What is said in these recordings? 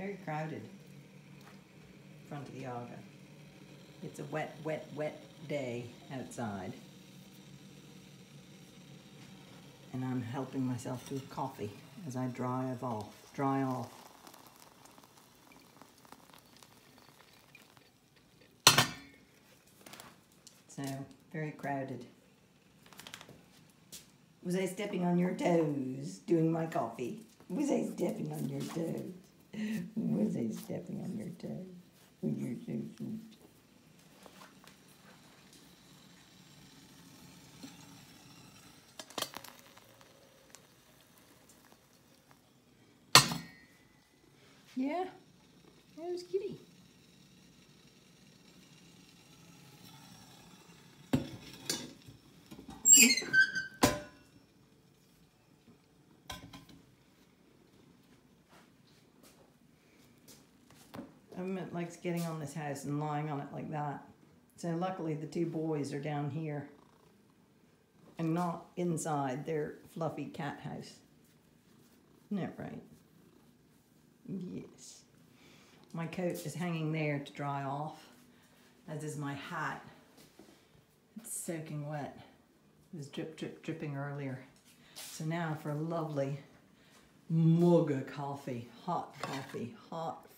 very crowded in front of the Aga. It's a wet, wet, wet day outside. And I'm helping myself to coffee as I dry off. So, very crowded. Was I stepping on your toes doing my coffee? Was I stepping on your toes? Was I stepping on your toes? When you're so sweet. Yeah, it was kitty. It likes getting on this house and lying on it like that. So luckily the two boys are down here and not inside their fluffy cat house. Isn't that right? Yes. My coat is hanging there to dry off, as is my hat. It's soaking wet. It was dripping earlier. So now for a lovely mug of coffee, hot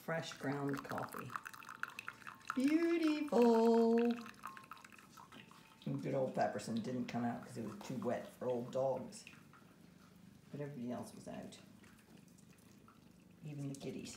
fresh ground coffee. Beautiful. And good old Pepperson didn't come out because it was too wet for old dogs. But everybody else was out. Even the kitties.